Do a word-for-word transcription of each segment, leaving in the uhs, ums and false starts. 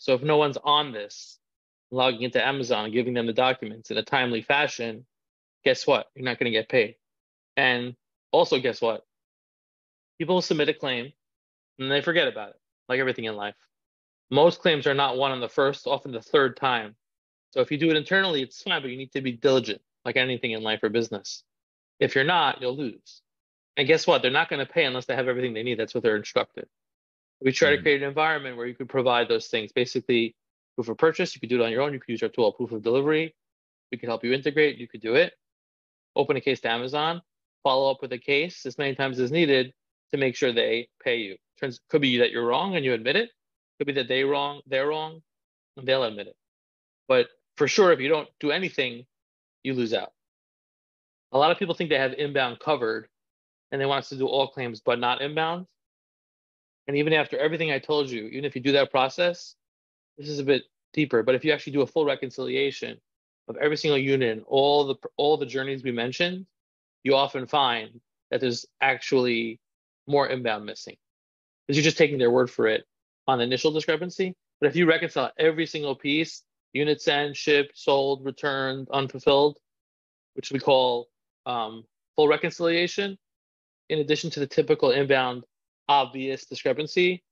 So if no one's on this, logging into Amazon, giving them the documents in a timely fashion, guess what? You're not going to get paid. And also, guess what? People submit a claim and they forget about it, like everything in life. Most claims are not won on the first, often the third time. So if you do it internally, it's fine, but you need to be diligent, like anything in life or business. If you're not, you'll lose. And guess what? They're not going to pay unless they have everything they need. That's what they're instructed. We try mm-hmm. to create an environment where you can provide those things. Basically, proof of purchase, you could do it on your own. You could use our tool, proof of delivery. We could help you integrate. You could do it. Open a case to Amazon. Follow up with a case as many times as needed to make sure they pay you. Turns, could be that you're wrong and you admit it. Could be that they wrong, they're wrong, and they'll admit it. But for sure, if you don't do anything, you lose out. A lot of people think they have inbound covered, and they want us to do all claims, but not inbound. And even after everything I told you, even if you do that process, this is a bit deeper. But if you actually do a full reconciliation of every single unit and all the all the journeys we mentioned, you often find that there's actually more inbound missing, because you're just taking their word for it on the initial discrepancy. But if you reconcile every single piece, unit sent, shipped, sold, returned, unfulfilled, which we call um, full reconciliation, in addition to the typical inbound obvious discrepancy,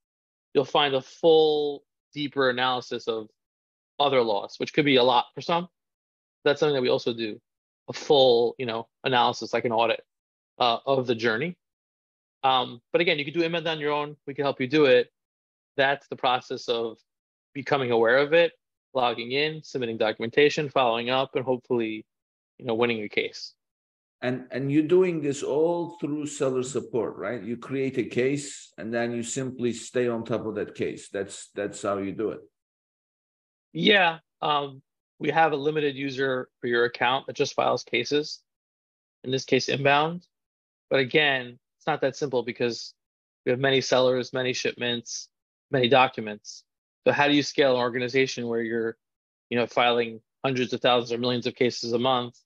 you'll find a full, deeper analysis of other loss, which could be a lot for some. That's something that we also do, a full, you know, analysis, like an audit uh, of the journey. Um, but again, you could do inbound on your own. We can help you do it. That's the process of becoming aware of it, logging in, submitting documentation, following up, and hopefully, you know, winning your case. And and you're doing this all through seller support, right? You create a case and then you simply stay on top of that case. That's that's how you do it. Yeah, um, we have a limited user for your account that just files cases. In this case, inbound. But again, it's not that simple because we have many sellers, many shipments, many documents. So how do you scale an organization where you're, you know, filing hundreds of thousands or millions of cases a month?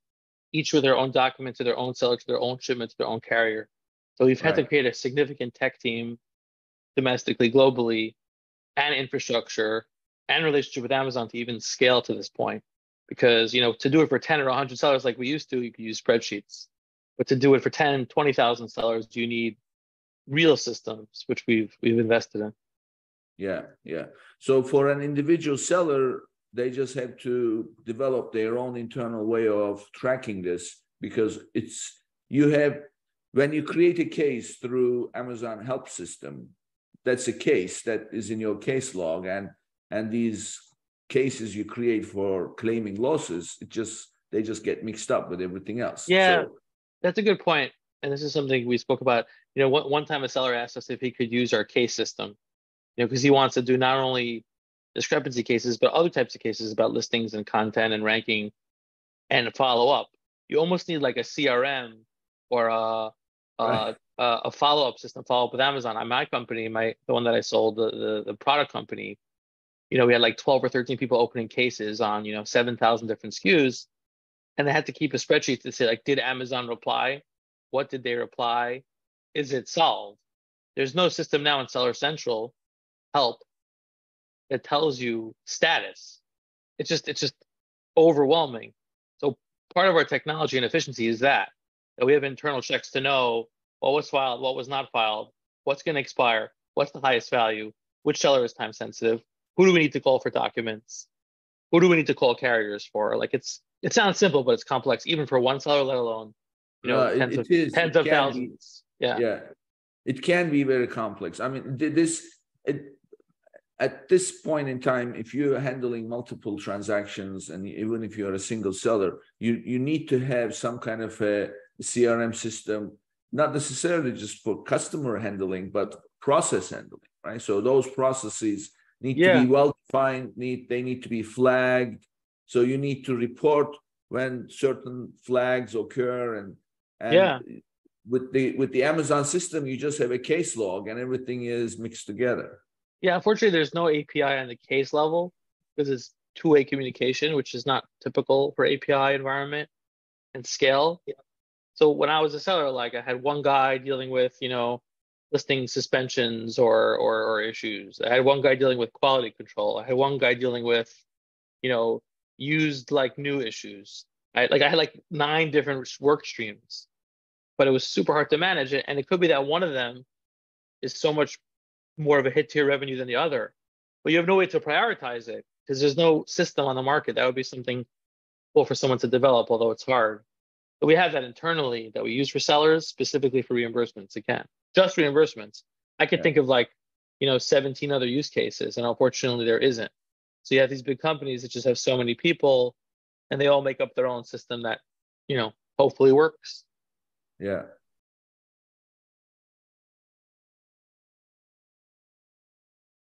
Each with their own document to their own seller, to their own shipment, to their own carrier. So we've had right. to create a significant tech team domestically, globally, and infrastructure and relationship with Amazon to even scale to this point. Because, you know, to do it for ten or one hundred sellers like we used to, you could use spreadsheets. But to do it for ten, twenty thousand sellers, you need real systems, which we've we've invested in. Yeah, yeah. So for an individual seller, they just have to develop their own internal way of tracking this, because it's, you have, when you create a case through Amazon help system, that's a case that is in your case log, and, and these cases you create for claiming losses, it just, they just get mixed up with everything else. Yeah, so, that's a good point. And this is something we spoke about. You know, one, one time a seller asked us if he could use our case system, you know, because he wants to do not only discrepancy cases, but other types of cases about listings and content and ranking and follow up. You almost need like a C R M or a right. a, a follow up system. Follow up with Amazon. On my company, my the one that I sold, the, the the product company, you know, we had like twelve or thirteen people opening cases on you know seven thousand different S K Us, and they had to keep a spreadsheet to say like, did Amazon reply? What did they reply? Is it solved? There's no system now in Seller Central help that tells you status. It's just it's just overwhelming. So part of our technology and efficiency is that, that we have internal checks to know what was filed, what was not filed, what's going to expire, what's the highest value, which seller is time sensitive, who do we need to call for documents, who do we need to call carriers for? Like it's it sounds simple, but it's complex even for one seller, let alone you know uh, tens, it, it of, tens of thousands. Be, yeah, yeah, it can be very complex. I mean, this. It, At this point in time, if you're handling multiple transactions, and even if you're a single seller, you, you need to have some kind of a C R M system, not necessarily just for customer handling, but process handling, right? So those processes need yeah. to be well-defined, need, they need to be flagged. So you need to report when certain flags occur. And, and yeah. with the with the Amazon system, you just have a case log and everything is mixed together. Yeah, unfortunately, there's no A P I on the case level because it's two-way communication, which is not typical for A P I environment and scale. Yeah. So when I was a seller, like I had one guy dealing with, you know, listing suspensions or, or or issues. I had one guy dealing with quality control. I had one guy dealing with, you know, used like new issues. I, like I had like nine different work streams, but it was super hard to manage it. And it could be that one of them is so much more of a hit to your revenue than the other, but you have no way to prioritize it because there's no system on the market. That would be something cool for someone to develop, although it's hard. But we have that internally that we use for sellers, specifically for reimbursements. Again, just reimbursements. I could yeah. think of like, you know, seventeen other use cases, and unfortunately there isn't. So you have these big companies that just have so many people, and they all make up their own system that, you know, hopefully works. Yeah.